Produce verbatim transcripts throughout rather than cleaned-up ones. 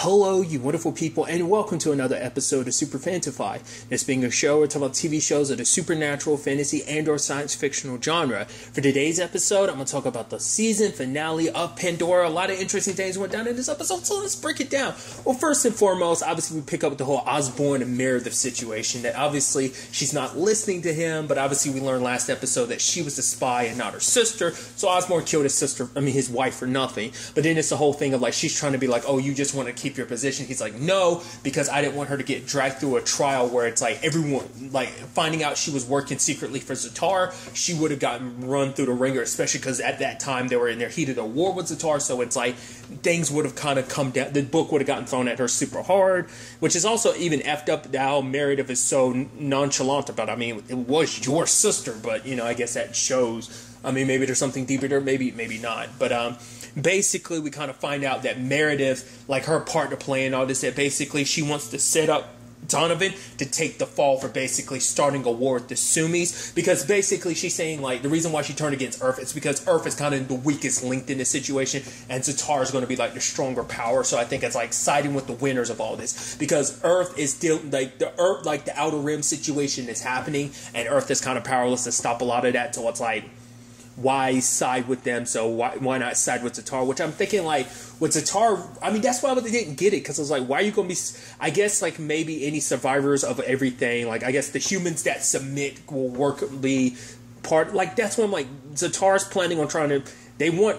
Hello, you wonderful people, and welcome to another episode of Super-Fanta-Fi. This being a show where we talk about T V shows of the supernatural, fantasy, and or science fictional genre. For today's episode, I'm going to talk about the season finale of Pandora. A lot of interesting things went down in this episode, so let's break it down. Well, first and foremost, obviously we pick up the whole Osborne and Meredith situation. That obviously she's not listening to him, but obviously we learned last episode that she was the spy and not her sister. So Osborne killed his sister, I mean his wife for nothing. But then it's the whole thing of like, she's trying to be like, oh, you just want to keep Keep your position. He's like, no, because I didn't want her to get dragged through a trial where it's like everyone, like finding out she was working secretly for Zatar, she would have gotten run through the ringer, especially because at that time they were in their heated war with Zatar, so it's like things would have kind of come down, the book would have gotten thrown at her super hard, which is also even effed up how Meredith is so nonchalant about it. I mean, it was your sister, but you know, I guess that shows, I mean, maybe there's something deeper there, maybe, maybe not, but um, basically, we kind of find out that Meredith, like her part to play in all this, that basically she wants to set up Donovan to take the fall for basically starting a war with the Sumis, because basically she's saying like the reason why she turned against Earth is because Earth is kind of the weakest linked in this situation and Zatar is going to be like the stronger power. So I think it's like siding with the winners of all this, because Earth is still like the Earth, like the Outer Rim situation is happening, and Earth is kind of powerless to stop a lot of that. So it's like, why side with them? So why why not side with Zatar? Which I'm thinking, like, with Zatar, I mean, that's why they didn't get it, because I was like, why are you going to be, I guess, like, maybe any survivors of everything, like, I guess the humans that submit will work, be part, like, that's when, like, Zatar's planning on trying to, they want,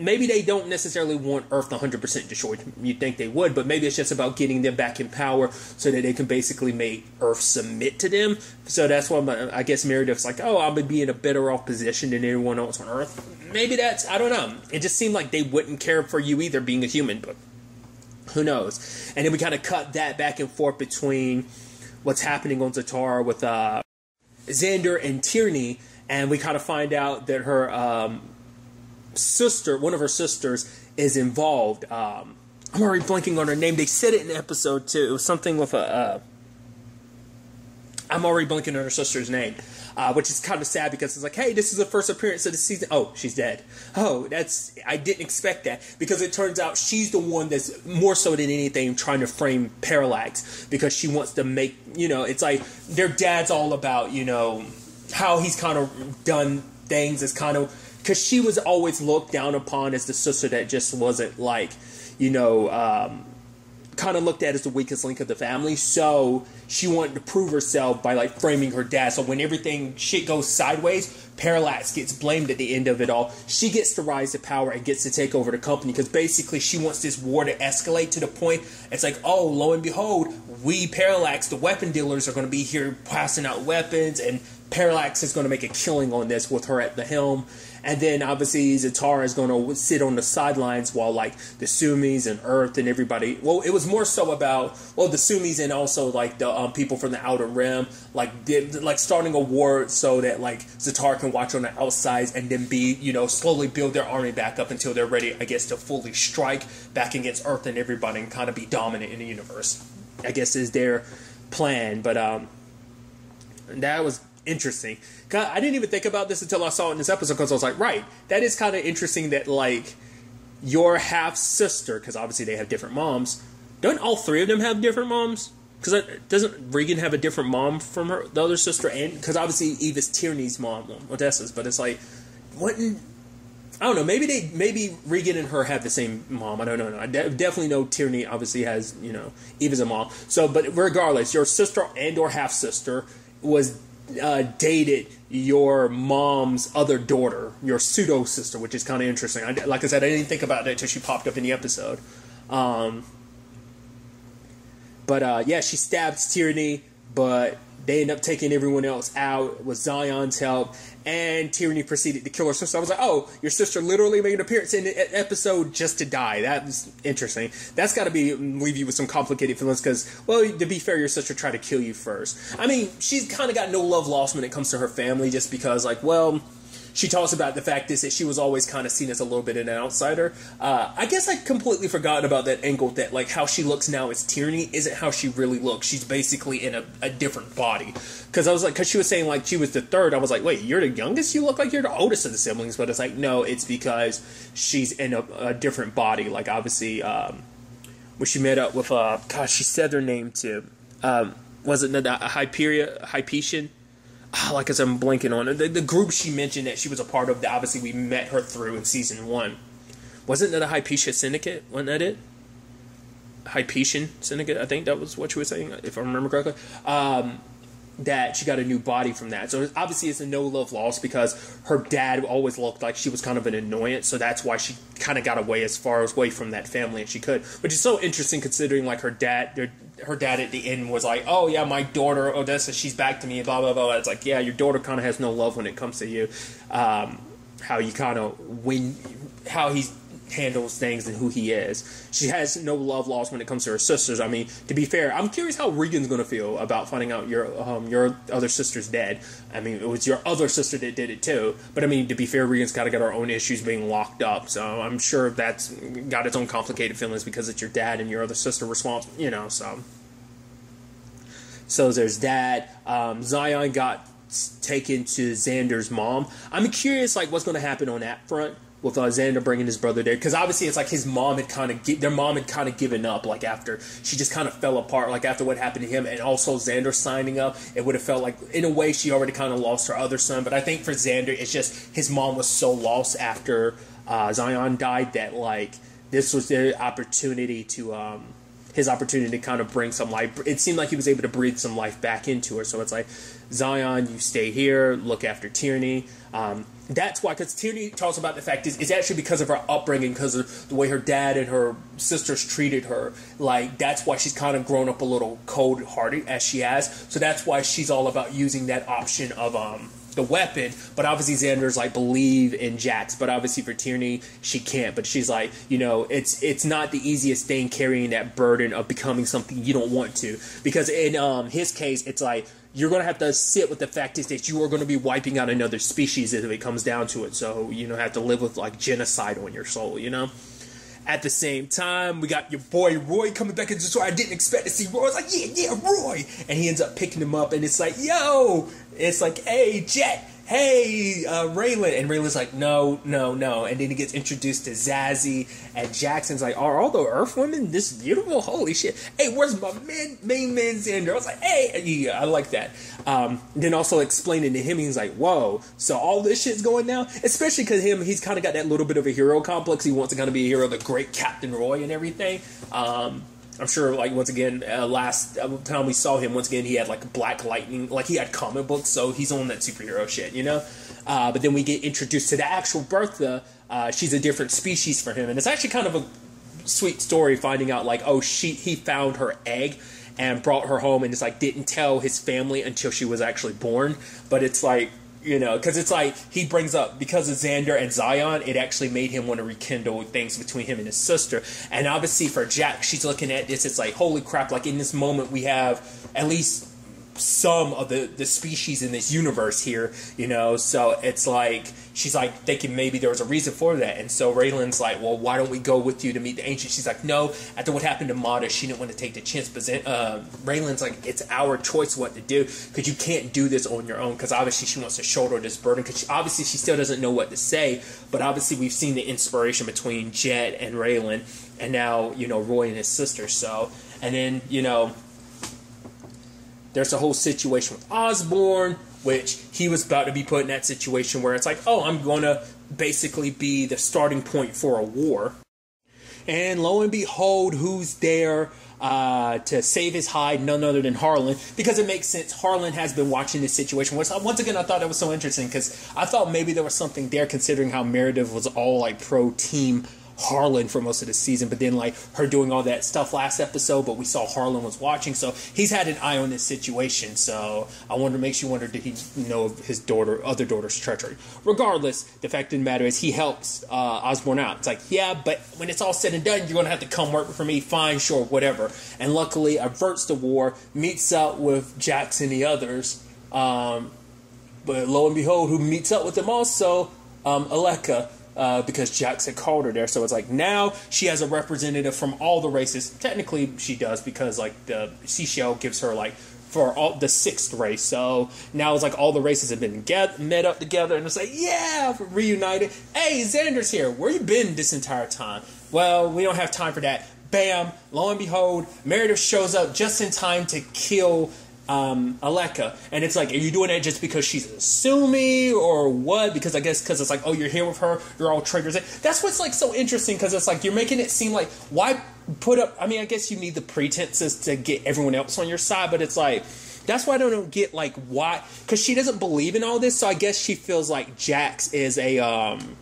maybe they don't necessarily want Earth one hundred percent destroyed, you'd think they would, but maybe it's just about getting them back in power so that they can basically make Earth submit to them. So that's why I'm, I guess Meredith's like, oh, I'm going to be in a better off position than anyone else on Earth. Maybe that's, I don't know. It just seemed like they wouldn't care for you either, being a human, but who knows. And then we kind of cut that back and forth between what's happening on Zatar with uh, Xander and Tierney, and we kind of find out that her... Um, sister, one of her sisters is involved. Um, I'm already blanking on her name. They said it in episode two. It was something with a. Uh, I'm already blanking on her sister's name, uh, which is kind of sad because it's like, hey, this is the first appearance of the season. Oh, she's dead. Oh, that's, I didn't expect that, because it turns out she's the one that's more so than anything trying to frame Parallax, because she wants to make, you know, it's like their dad's all about, you know, how he's kind of done things is kind of. Because she was always looked down upon as the sister that just wasn't, like, you know, um, kind of looked at as the weakest link of the family. So she wanted to prove herself by, like, framing her dad. So when everything, shit goes sideways, Parallax gets blamed at the end of it all. She gets to rise to power and gets to take over the company, because basically she wants this war to escalate to the point it's like, oh, lo and behold, we Parallax, the weapon dealers, are going to be here passing out weapons, and Parallax is going to make a killing on this with her at the helm. And then, obviously, Zatar is going to sit on the sidelines while, like, the Sumis and Earth and everybody... Well, it was more so about, well, the Sumis and also, like, the um, people from the Outer Rim, like, did, like, starting a war so that, like, Zatar can watch on the outsides and then be, you know, slowly build their army back up until they're ready, I guess, to fully strike back against Earth and everybody and kind of be dominant in the universe, I guess, is their plan. But, um, that was... interesting. I didn't even think about this until I saw it in this episode, because I was like, right, that is kind of interesting that, like, your half-sister, because obviously they have different moms. Don't all three of them have different moms? Because doesn't Regan have a different mom from her, the other sister? And because obviously Eve is Tierney's mom, Odessa's, but it's like, what in... I don't know, maybe they, maybe Regan and her have the same mom, I don't know, no. I de definitely know Tierney obviously has, you know, Eve is a mom. So, but regardless, your sister and or half-sister was... Uh, dated your mom's other daughter, your pseudo sister, which is kind of interesting. I, like I said, I didn't think about that until she popped up in the episode. Um, but uh, yeah, she stabs Tierney, but they end up taking everyone else out with Zion's help, and Tierney proceeded to kill her sister. I was like, oh, your sister literally made an appearance in the episode just to die. That was interesting. That's got to be leave you with some complicated feelings because, well, to be fair, your sister tried to kill you first. I mean, she's kind of got no love lost when it comes to her family just because, like, well... She talks about the fact is that she was always kind of seen as a little bit an outsider. Uh, I guess I completely forgot about that angle that, like, how she looks now as Tierney isn't how she really looks. She's basically in a, a different body. Because I was like, because she was saying, like, she was the third. I was like, wait, you're the youngest? You look like you're the oldest of the siblings. But it's like, no, it's because she's in a, a different body. Like, obviously, um, where she met up with, uh, God, she said their name too. Um, was it the Hyperia, Hypatian? Oh, like I said, I'm blanking on it. The, the group she mentioned that she was a part of, that obviously we met her through in season one. Wasn't that a Hypatian Syndicate? Wasn't that it? Hypatian Syndicate, I think that was what you were saying, if I remember correctly. Um, that she got a new body from that. So obviously it's a no-love loss because her dad always looked like she was kind of an annoyance, so that's why she kind of got away as far away from that family as she could. Which is so interesting considering, like, her dad, her, her dad at the end was like, oh, yeah, my daughter, Odessa, she's back to me, blah, blah, blah. It's like, yeah, your daughter kind of has no love when it comes to you. Um, how you kind of, when, how he's, handles things and who he is. She has no love lost when it comes to her sisters. I mean, to be fair, I'm curious how Regan's going to feel about finding out your um, your other sister's dead. I mean, it was your other sister that did it too. But I mean, to be fair, Regan's got to get her own issues being locked up. So I'm sure that's got its own complicated feelings because it's your dad and your other sister responsible, you know, so. So there's that. Um, Zion got taken to Xander's mom. I'm curious, like, what's going to happen on that front. With uh, Xander bringing his brother there, because obviously it's like his mom had kind of their mom had kind of given up. Like after she just kind of fell apart, like after what happened to him, and also Xander signing up, it would have felt like in a way she already kind of lost her other son. But I think for Xander, it's just his mom was so lost after uh, Zion died that like this was their opportunity to um, his opportunity to kind of bring some life. It seemed like he was able to breathe some life back into her. So it's like, Zion, you stay here, look after Tierney. Um, That's why, because Tierney talks about the fact is, it's actually because of her upbringing, because of the way her dad and her sisters treated her. Like, that's why she's kind of grown up a little cold-hearted, as she has. So that's why she's all about using that option of um, the weapon. But obviously Xander's, like, believe in Jax. But obviously for Tierney, she can't. But she's like, you know, it's it's not the easiest thing carrying that burden of becoming something you don't want to. Because in um, his case, it's like, you're going to have to sit with the fact is that you are going to be wiping out another species if it comes down to it. So, you know, have to live with, like, genocide on your soul, you know? At the same time, we got your boy Roy coming back into the store. I didn't expect to see Roy. I was like, yeah, yeah, Roy. And he ends up picking him up, and it's like, yo. It's like, hey, Jet. Hey, uh, Raylan. And Raylan's like, no, no, no. And then he gets introduced to Zazie. And Jackson's like, are all the Earth women this beautiful? Holy shit. Hey, where's my man, main man Xander? I was like, hey. Yeah, I like that. Um, then also explaining to him, he's like, whoa. So all this shit's going down? Especially because him, he's kind of got that little bit of a hero complex. He wants to kind of be a hero, the great Captain Roy and everything. Um... I'm sure, like, once again, uh, last time we saw him, once again, he had, like, Black Lightning. Like, he had comic books, so he's on that superhero shit, you know? Uh, but then we get introduced to the actual Bertha. Uh, she's a different species for him. And it's actually kind of a sweet story finding out, like, oh, she he found her egg and brought her home and just, like, didn't tell his family until she was actually born. But it's, like, you know, because it's, like, he brings up, because of Xander and Zion, it actually made him want to rekindle things between him and his sister. And obviously for Jack, she's looking at this, it's like, holy crap, like, in this moment we have at least some of the, the species in this universe here, you know, so it's like, she's, like, thinking maybe there was a reason for that. And so Raylan's like, well, why don't we go with you to meet the Ancient? She's like, no, after what happened to Mata, she didn't want to take the chance. But uh, Raylan's like, it's our choice what to do, because you can't do this on your own, because obviously she wants to shoulder this burden, because obviously she still doesn't know what to say, but obviously we've seen the inspiration between Jet and Raylan, and now, you know, Roy and his sister, so, and then, you know, there's a whole situation with Osborne, which he was about to be put in that situation where it's like, oh, I'm going to basically be the starting point for a war. And lo and behold, who's there uh, to save his hide? None other than Harlan. Because it makes sense. Harlan has been watching this situation. Which, once again, I thought that was so interesting because I thought maybe there was something there considering how Meredith was all like pro-team Harlan for most of the season, but then like her doing all that stuff last episode, but we saw Harlan was watching, so he's had an eye on this situation. So I wonder, makes you wonder, did he know of his daughter, other daughter's treachery? Regardless, the fact of the matter is he helps uh, Osborne out. It's like, yeah, but when it's all said and done, you're gonna have to come work for me. Fine, sure, whatever. And luckily, averts the war, meets up with Jax and the others, um, but lo and behold, who meets up with them also, um, Aleka. Uh, because Jax had called her there, so it's like now she has a representative from all the races. Technically, she does because like the seashell gives her like for all the sixth race. So now it's like all the races have been get, met up together, and it's like yeah, reunited. Hey, Xander's here. Where you been this entire time? Well, we don't have time for that. Bam, lo and behold, Meredith shows up just in time to kill um, Aleka. And it's like, are you doing that just because she's a Sumi or what? Because I guess because it's like, oh, you're here with her, you're all triggers. That's what's like so interesting, because it's like you're making it seem like, why put up, I mean, I guess you need the pretenses to get everyone else on your side, but it's like, that's why I don't get like why, because she doesn't believe in all this, so I guess she feels like Jax is a... um.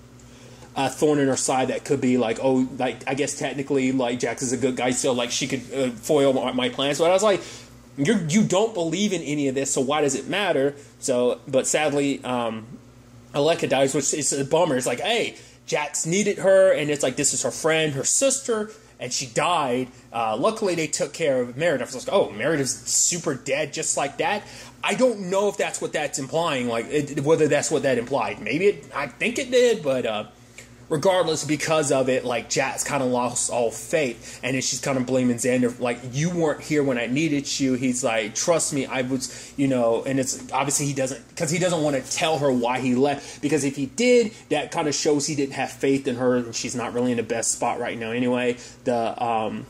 Uh, thorn in her side that could be like, oh, like I guess technically like Jax is a good guy, so like she could uh, foil my, my plans. But I was like, you you don't believe in any of this, so why does it matter? So, but sadly, um, Aleka dies, which is a bummer. It's like, hey, Jax needed her, and it's like this is her friend, her sister, and she died. Uh, luckily, they took care of Meredith. So I was like, oh, Meredith's super dead, just like that. I don't know if that's what that's implying, like it, whether that's what that implied. Maybe it, I think it did, but. Uh, Regardless, because of it, like, Jax kind of lost all faith, and then she's kind of blaming Xander, like, you weren't here when I needed you. He's like, trust me, I was, you know, and it's, obviously he doesn't, because he doesn't want to tell her why he left, because if he did, that kind of shows he didn't have faith in her, and she's not really in the best spot right now anyway. The, um,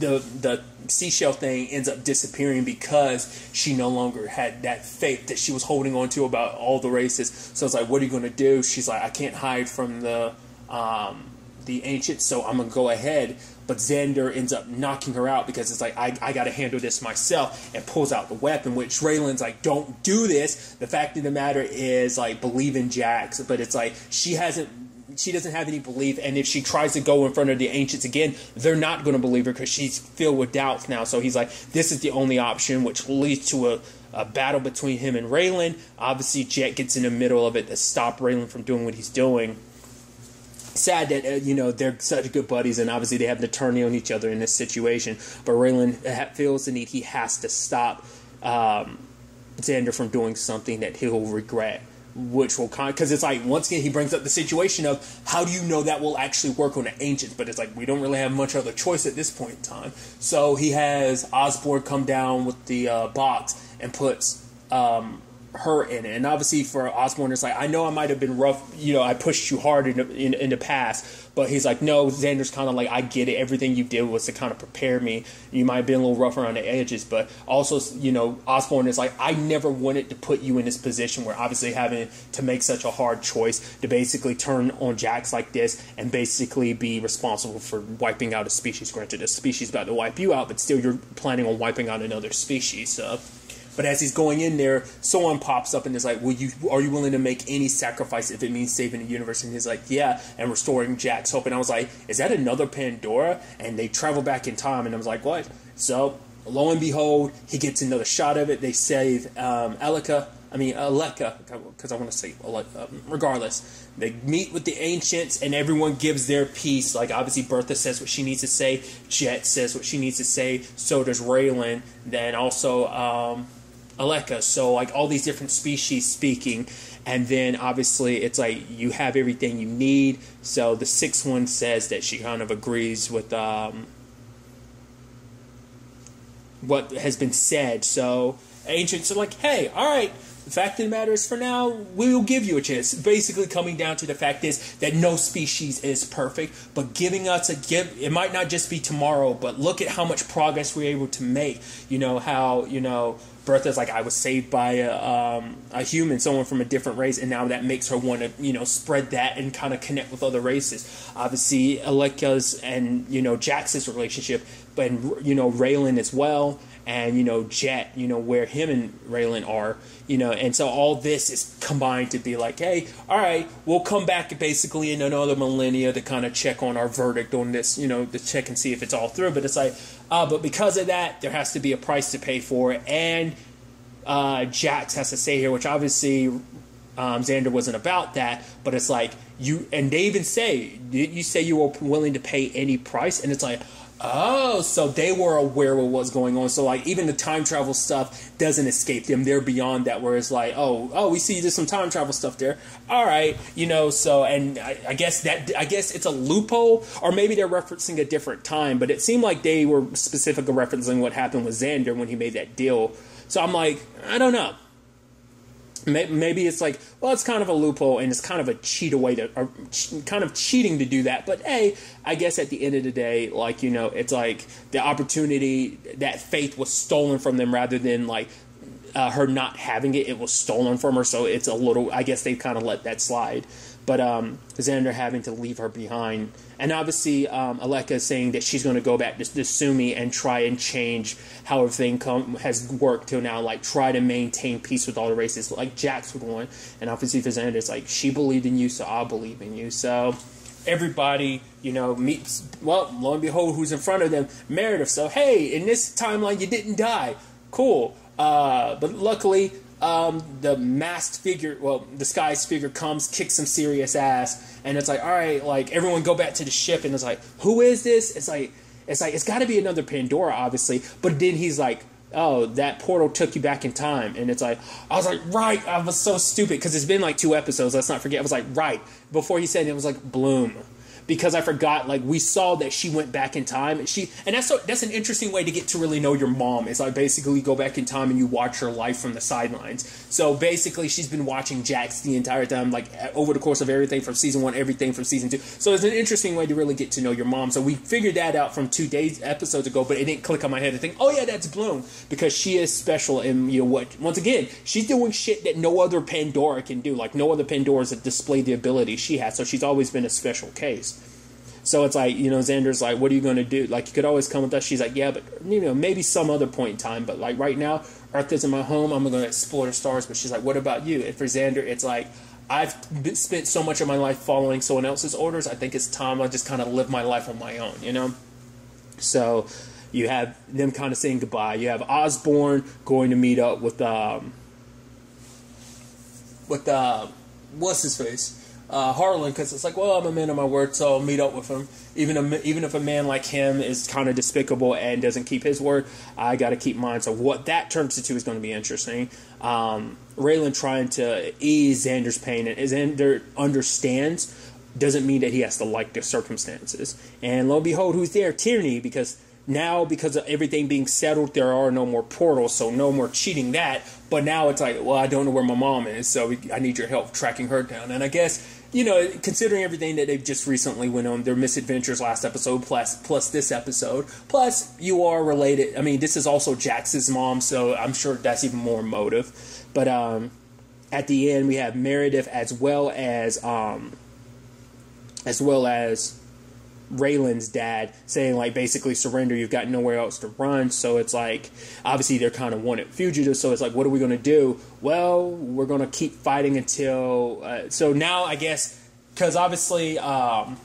the, the seashell thing ends up disappearing because she no longer had that faith that she was holding on to about all the races. So it's like, what are you going to do? She's like, I can't hide from the, um, the ancient, so I'm going to go ahead. But Xander ends up knocking her out because it's like, I, I got to handle this myself, and pulls out the weapon, which Raylan's like, don't do this. The fact of the matter is, like, believe in Jax, but it's like, she hasn't She doesn't have any belief, and if she tries to go in front of the ancients again, they're not going to believe her because she's filled with doubts now. So he's like, this is the only option, which leads to a, a battle between him and Raylan. Obviously, Jet gets in the middle of it to stop Raylan from doing what he's doing. Sad that, uh, you know, they're such good buddies, and obviously they have to turn on each other in this situation. But Raylan feels the need. He has to stop um, Xander from doing something that he'll regret. Which will con because it's like, once again, he brings up the situation of how do you know that will actually work on the ancients, but it's like, we don't really have much other choice at this point in time. So he has Osborne come down with the uh, box and puts um, her in it. And obviously for Osborne, it's like, I know I might have been rough, you know, I pushed you hard in the, in, in the past, but he's like, no, Xander's kind of like, I get it, everything you did was to kind of prepare me, you might have been a little rough around the edges, but also, you know, Osborne is like, I never wanted to put you in this position where obviously having to make such a hard choice to basically turn on Jax like this and basically be responsible for wiping out a species. Granted, a species about to wipe you out, but still you're planning on wiping out another species. So but as he's going in there, someone pops up and is like, "Will you? Are you willing to make any sacrifice if it means saving the universe?" And he's like, "Yeah," and restoring Jack's hope. And I was like, "Is that another Pandora?" And they travel back in time, and I was like, "What?" So lo and behold, he gets another shot of it. They save um, Aleka. I mean, Aleka, because I want to say Aleka. Regardless, they meet with the ancients, and everyone gives their piece. Like, obviously, Bertha says what she needs to say. Jet says what she needs to say. So does Raylan. Then also. Um, Aleka, so like all these different species speaking, and then obviously it's like you have everything you need. So the sixth one says that she kind of agrees with um, what has been said. So ancients are like, hey, all right, the fact of the matter is for now, we will give you a chance. Basically coming down to the fact is that no species is perfect, but giving us a give, it might not just be tomorrow, but look at how much progress we're able to make. You know, how, you know, Bertha's like, I was saved by a, um, a human, someone from a different race, and now that makes her want to, you know, spread that and kind of connect with other races. Obviously, Aleka's and, you know, Jax's relationship, but, you know, Raylan as well, and, you know, Jet, you know, where him and Raylan are, you know, and so all this is combined to be like, hey, all right, we'll come back basically in another millennia to kind of check on our verdict on this, you know, to check and see if it's all through, but it's like, Uh, but because of that, there has to be a price to pay for it, and uh, Jax has to stay here, which obviously um, Xander wasn't about that, but it's like, you, and they even say, you say you were willing to pay any price, and it's like, oh, so they were aware of what's going on, so like, even the time travel stuff doesn't escape them, they're beyond that, where it's like, oh, oh, we see you did some time travel stuff there, alright, you know, so, and I, I guess that, I guess it's a loophole, or maybe they're referencing a different time, but it seemed like they were specifically referencing what happened with Xander when he made that deal, so I'm like, I don't know. Maybe it's like, well, it's kind of a loophole and it's kind of a cheat away to, or kind of cheating to do that. But hey, I guess at the end of the day, like, you know, it's like the opportunity, that faith was stolen from them rather than like uh, her not having it. It was stolen from her. So it's a little, I guess they've kind of let that slide. But um, Xander having to leave her behind. And obviously, um, Aleka is saying that she's going to go back to, to Sumi and try and change how everything come, has worked till now. Like, try to maintain peace with all the races, like Jax would want. And obviously, for Xander, it's like, she believed in you, so I'll believe in you. So, everybody, you know, meets, well, lo and behold, who's in front of them? Meredith. So, hey, in this timeline, you didn't die. Cool. Uh, but luckily, um, the masked figure, well, disguised figure comes, kicks some serious ass, and it's like, all right, like, everyone go back to the ship, and it's like, who is this? It's like, it's like, it's gotta be another Pandora, obviously, but then he's like, oh, that portal took you back in time, and it's like, I was like, right, I was so stupid, because it's been like two episodes, let's not forget, I was like, right, before he said it, it was like, Bloom. Because I forgot, like, we saw that she went back in time. And she, and that's so, that's an interesting way to get to really know your mom. It's like, basically, you go back in time and you watch her life from the sidelines. So, basically, she's been watching Jax the entire time, like, over the course of everything from season one, everything from season two. So, it's an interesting way to really get to know your mom. So, we figured that out from two days, episodes ago, but it didn't click on my head to think, oh, yeah, that's Bloom. Because she is special and, you know, what, once again, she's doing shit that no other Pandora can do. Like, no other Pandoras have displayed the ability she has. So, she's always been a special case. So it's like, you know, Xander's like, what are you going to do? Like, you could always come with us. She's like, yeah, but, you know, maybe some other point in time. But, like, right now, Earth isn't my home. I'm going to explore the stars. But she's like, what about you? And for Xander, it's like, I've spent so much of my life following someone else's orders. I think it's time I just kind of live my life on my own, you know? So you have them kind of saying goodbye. You have Osborne going to meet up with, um, with, uh, what's his face? Uh, Harlan, because it's like, well, I'm a man of my word, so I'll meet up with him. Even a, even if a man like him is kind of despicable and doesn't keep his word, I got to keep mine. So what that turns into is going to be interesting. Um, Raylan trying to ease Xander's pain, and Xander understands doesn't mean that he has to like the circumstances. And lo and behold, who's there? Tierney, because now, because of everything being settled, there are no more portals, so no more cheating that. But now it's like, well, I don't know where my mom is, so we, I need your help tracking her down. And I guess, you know, considering everything that they've just recently went on, their misadventures last episode, plus plus this episode, plus you are related. I mean, this is also Jax's mom, so I'm sure that's even more motive. But um, at the end, we have Meredith as well as um, as well as Raylan's dad saying, like, basically surrender, you've got nowhere else to run. So it's like, obviously they're kind of wanted fugitives, so it's like, what are we going to do? Well, we're going to keep fighting until uh, so now I guess, because obviously um,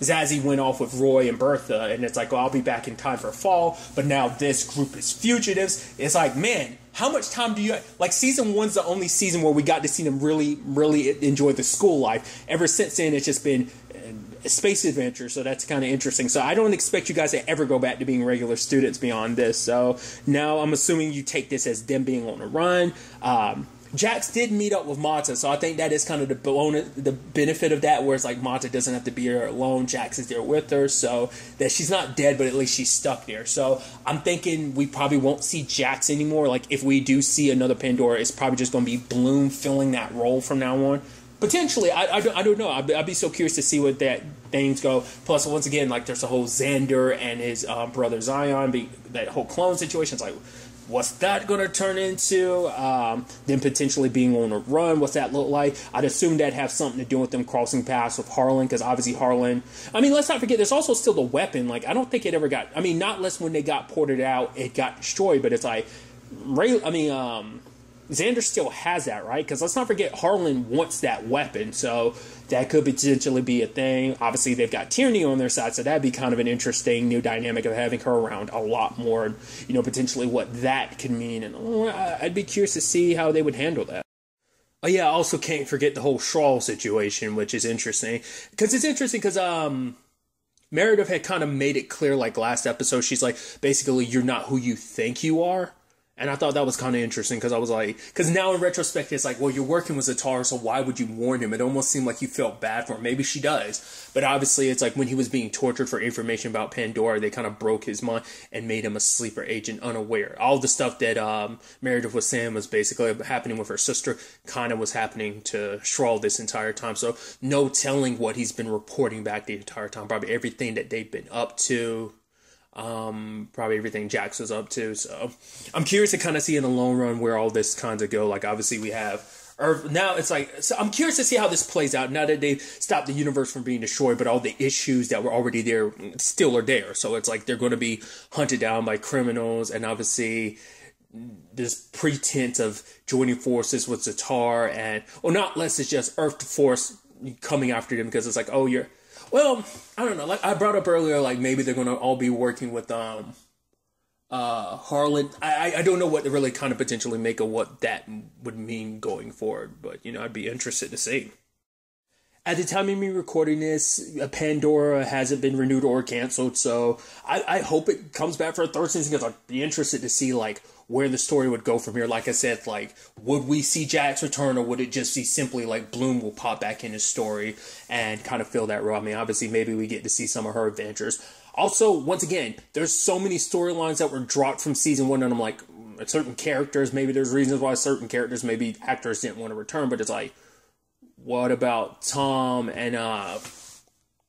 Zazie went off with Roy and Bertha, and it's like, well, I'll be back in time for fall, but now this group is fugitives. It's like, man, how much time do you have? Like, season one's the only season where we got to see them really really enjoy the school life. Ever since then, it's just been space adventure, so that's kind of interesting. So I don't expect you guys to ever go back to being regular students beyond this. So now I'm assuming you take this as them being on the run. Um, Jax did meet up with Mata, so I think that is kind of the bonus, the benefit of that, where it's like Mata doesn't have to be there alone. Jax is there with her, so that she's not dead, but at least she's stuck there. So I'm thinking we probably won't see Jax anymore. Like, if we do see another Pandora, it's probably just going to be Bloom filling that role from now on. Potentially, I, I, don't, I don't know. I'd, I'd be so curious to see what that things go. Plus, once again, like, there's the whole Xander and his uh, brother Zion, be, that whole clone situation. It's like, what's that going to turn into? Um, then potentially being on a run, what's that look like? I'd assume that'd have something to do with them crossing paths with Harlan, because obviously Harlan, I mean, let's not forget, there's also still the weapon. Like, I don't think it ever got, I mean, not less when they got ported out, it got destroyed, but it's like, Ray, I mean, um... Xander still has that, right? Because let's not forget, Harlan wants that weapon, so that could potentially be a thing. Obviously, they've got Tierney on their side, so that'd be kind of an interesting new dynamic of having her around a lot more, and, you know, potentially what that could mean. And oh, I'd be curious to see how they would handle that. Oh yeah, I also can't forget the whole Shawl situation, which is interesting, because it's interesting because um. Meredith had kind of made it clear, like, last episode, she's like, basically, you're not who you think you are. And I thought that was kind of interesting, because I was like, because now in retrospect, it's like, well, you're working with Zatar, so why would you warn him? It almost seemed like you felt bad for him. Maybe she does. But obviously, it's like when he was being tortured for information about Pandora, they kind of broke his mind and made him a sleeper agent, unaware. All the stuff that um, Meredith was saying was basically happening with her sister, kind of was happening to Shawl this entire time. So no telling what he's been reporting back the entire time. Probably everything that they've been up to. Um, probably everything Jax was up to. So I'm curious to kind of see in the long run where all this kind of go. Like, obviously we have Earth. Now it's like, so I'm curious to see how this plays out now that they've stopped the universe from being destroyed, but all the issues that were already there still are there. So it's like, they're going to be hunted down by criminals. And obviously this pretense of joining forces with Zatar, and, or not less, it's just Earth force coming after them. Because it's like, oh, you're, well, I don't know. Like I brought up earlier, like maybe they're gonna all be working with um, uh, Harlan. I I don't know what to really kind of potentially make of what that would mean going forward, but you know, I'd be interested to see. At the time of me recording this, Pandora hasn't been renewed or canceled, so I, I hope it comes back for a third season, because I'd be interested to see like where the story would go from here. Like I said, like, would we see Jax return, or would it just be simply like Bloom will pop back in his story and kind of fill that role? I mean, obviously, maybe we get to see some of her adventures. Also, once again, there's so many storylines that were dropped from season one, and I'm like, certain characters, maybe there's reasons why certain characters, maybe actors didn't want to return, but it's like, what about Tom and, uh,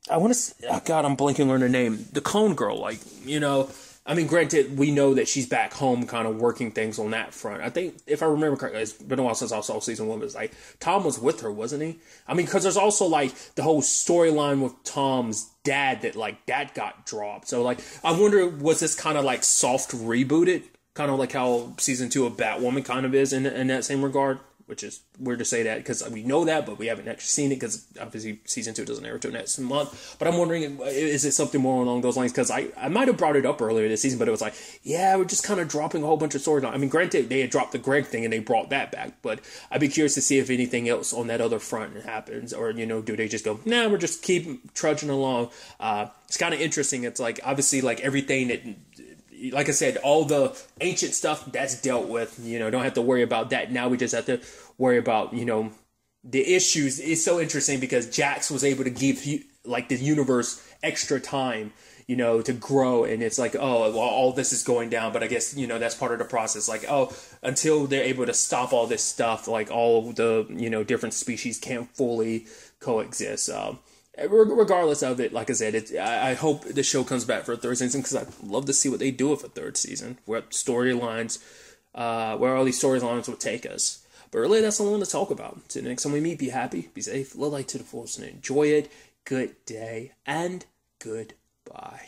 I want to, oh God, I'm blanking on her name, the clone girl, like, you know, I mean, granted, we know that she's back home kind of working things on that front. I think, if I remember correctly, it's been a while since I saw season one, but it's like, Tom was with her, wasn't he? I mean, because there's also, like, the whole storyline with Tom's dad that, like, that got dropped. So, like, I wonder, was this kind of, like, soft rebooted? Kind of like how season two of Batwoman kind of is in, in that same regard? Which is weird to say that, because we know that, but we haven't actually seen it, because obviously season two doesn't air until next month. But I'm wondering, is it something more along those lines? Because I, I might have brought it up earlier this season, but it was like, yeah, we're just kind of dropping a whole bunch of stories. I mean, granted, they had dropped the Greg thing and they brought that back, but I'd be curious to see if anything else on that other front happens, or, you know, do they just go, nah, we're just keep trudging along. Uh, it's kind of interesting. It's like, obviously, like everything that, like I said, all the ancient stuff that's dealt with, you know, don't have to worry about that. Now we just have to worry about, you know, the issues. It's so interesting because Jax was able to give like the universe extra time, you know, to grow. And it's like, oh, well, all this is going down, but I guess, you know, that's part of the process. Like, oh, until they're able to stop all this stuff, like all the, you know, different species can't fully coexist. Um, Regardless of it, like I said, it, I hope the show comes back for a third season, because I'd love to see what they do with a third season, where storylines, uh, where all these storylines will take us. But really, that's all I want to talk about. So next time we meet, be happy, be safe, live life to the fullest, and enjoy it. Good day and goodbye.